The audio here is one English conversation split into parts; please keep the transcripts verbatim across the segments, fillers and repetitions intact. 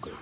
목을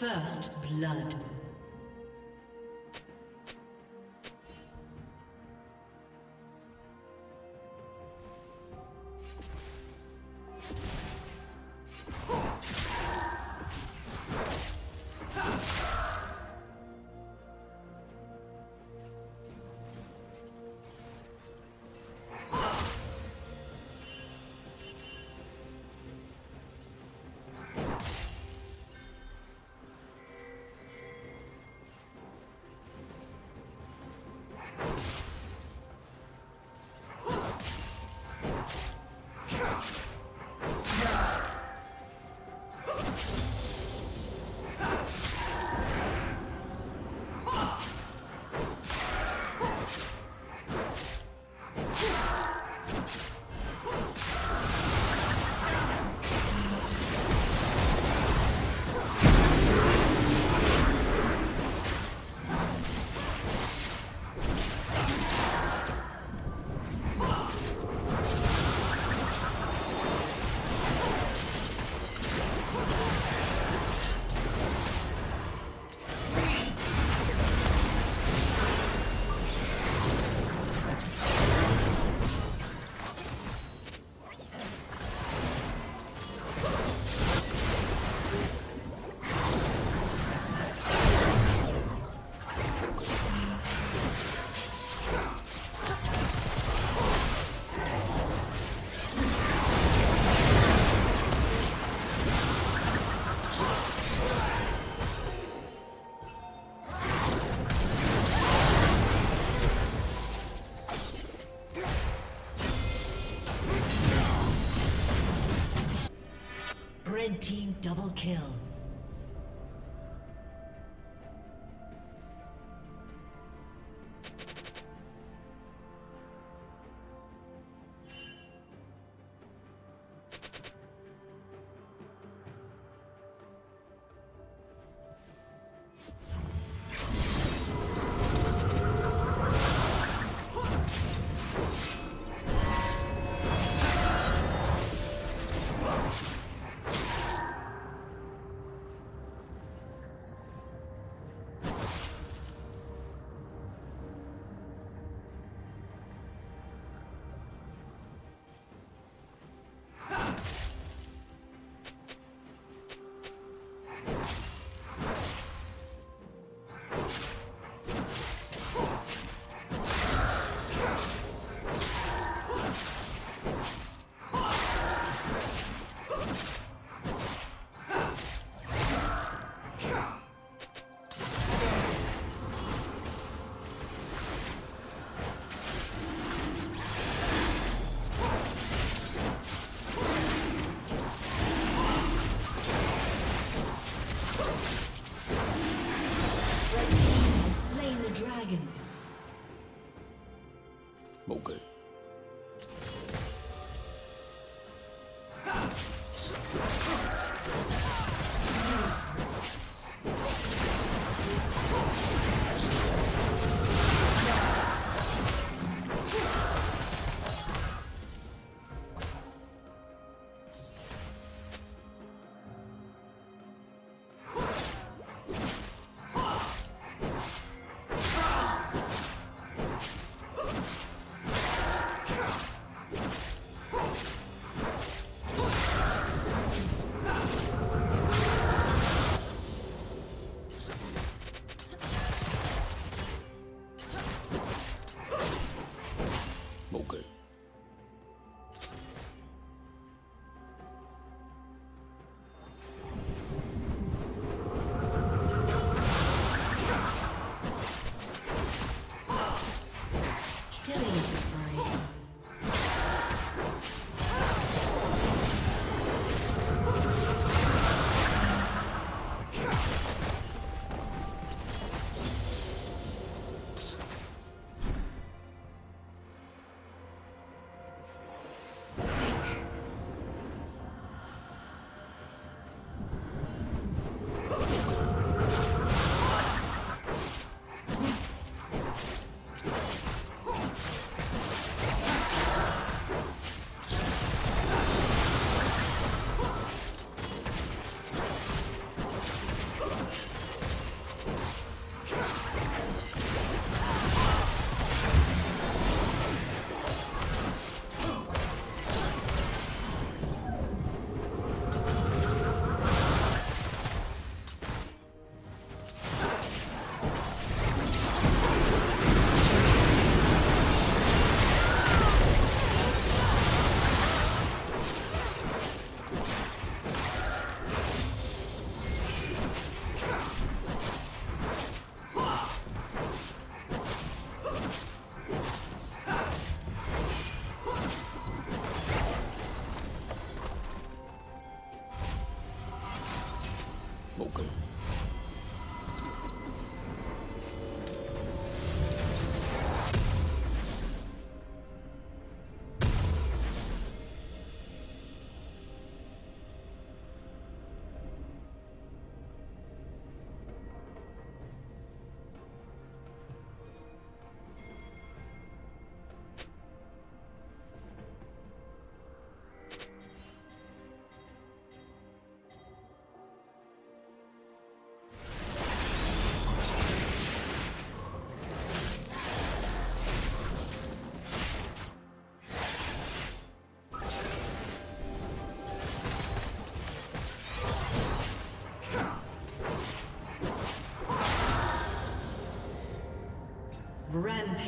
first blood. Red team double kill.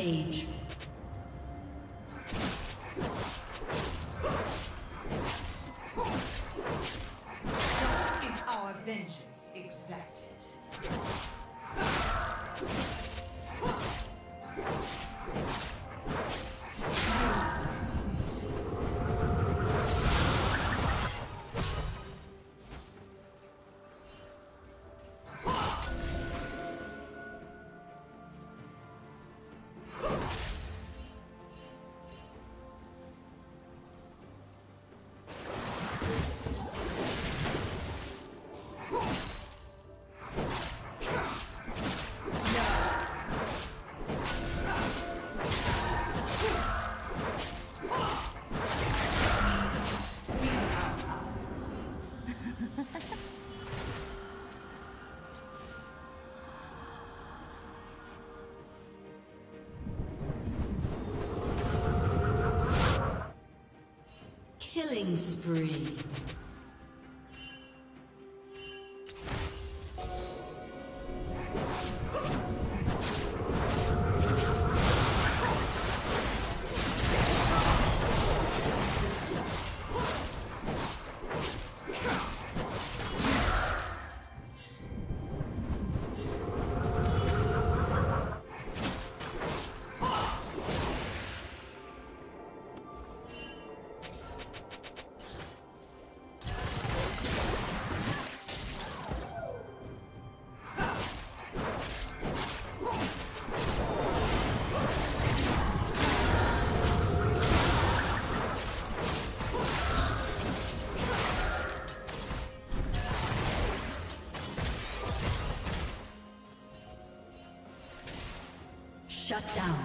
Rampage. So is our vengeance exacted. Killing spree. Shut down.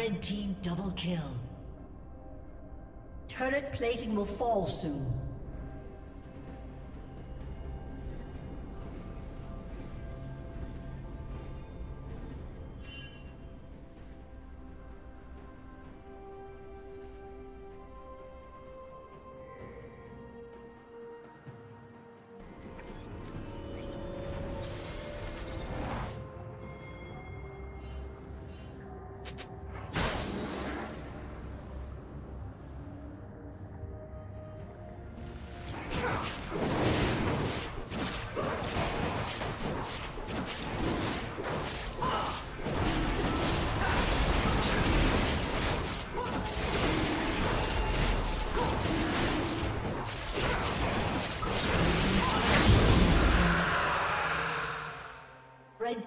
Red team double kill. Turret plating will fall soon. Red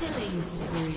Killing spree.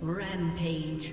Rampage.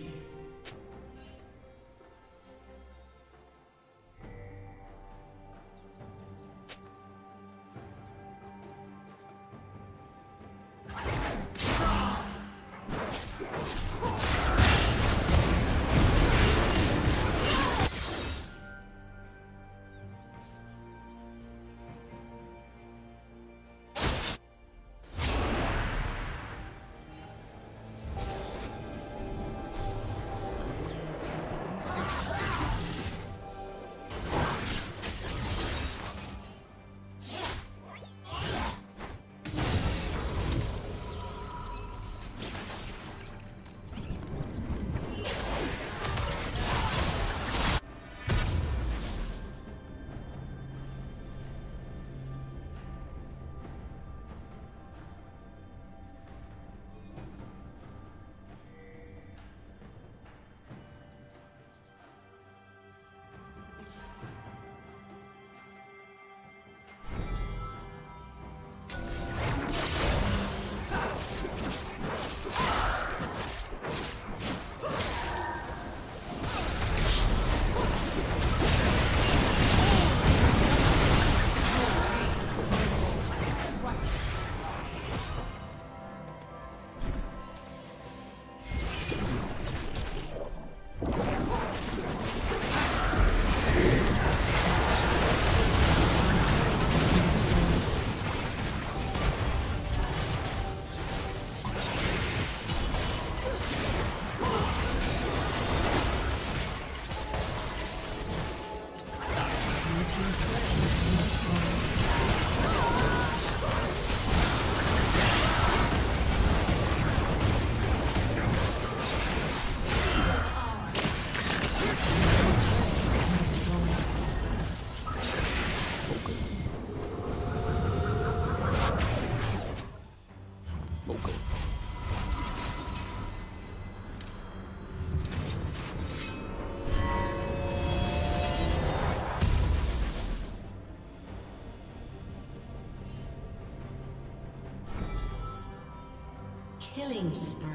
Killing spree.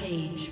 Page.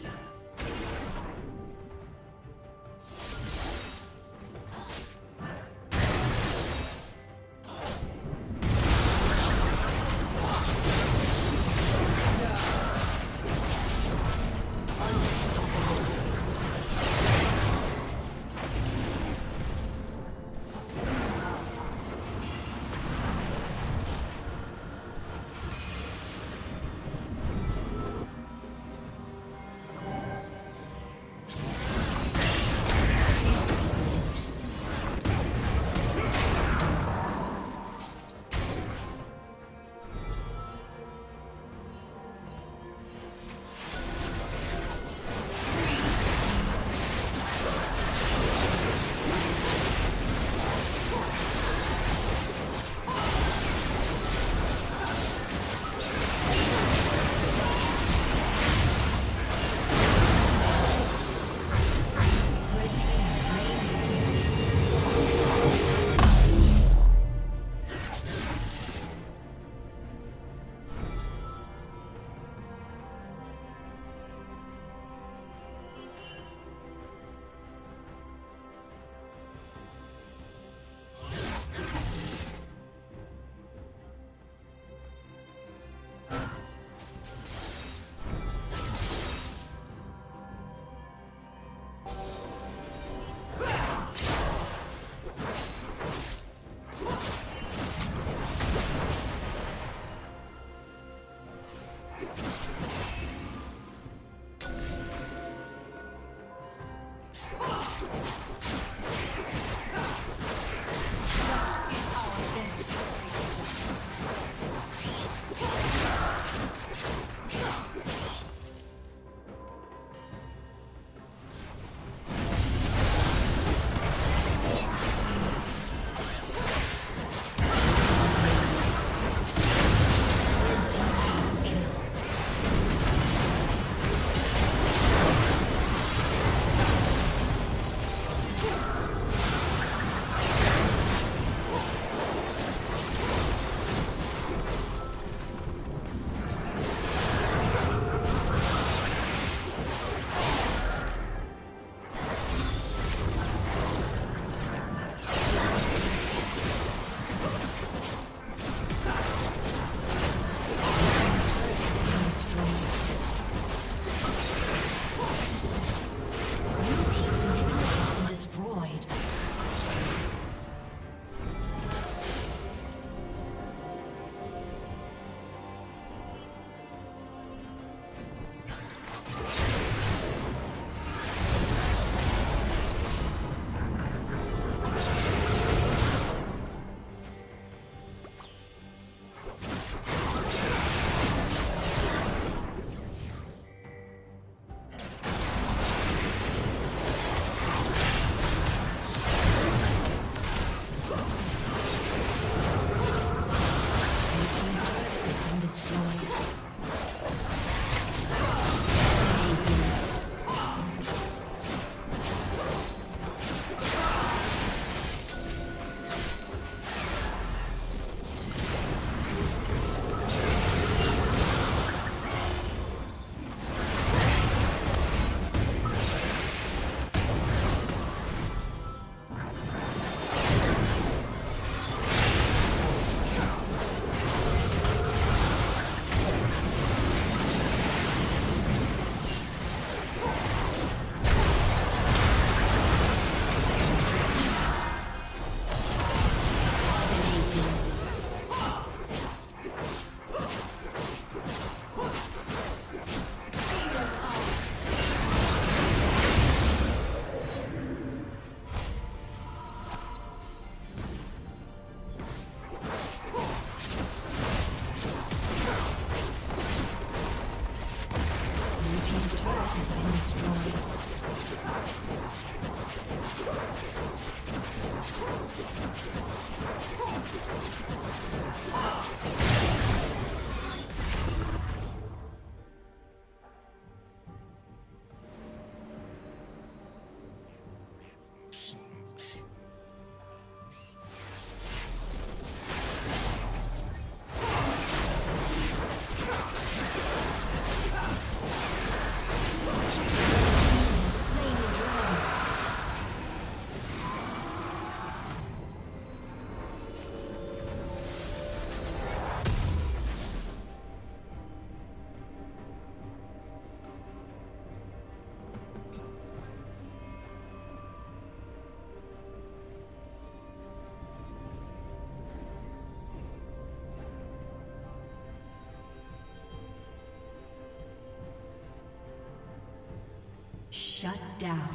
Shut down.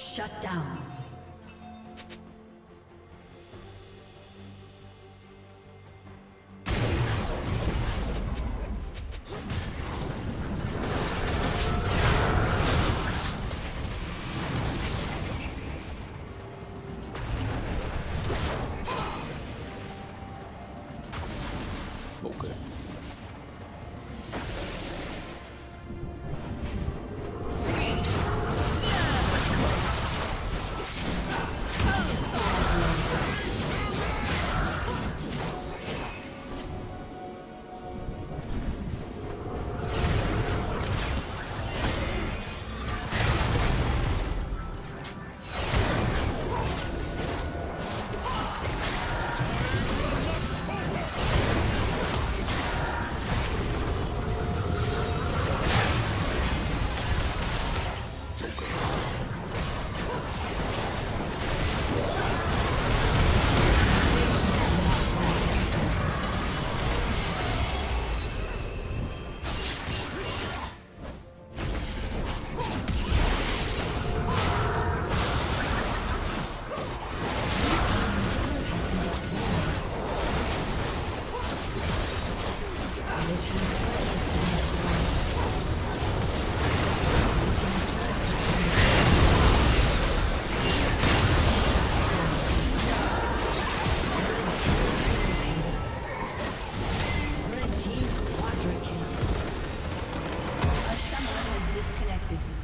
Shut down. disconnected.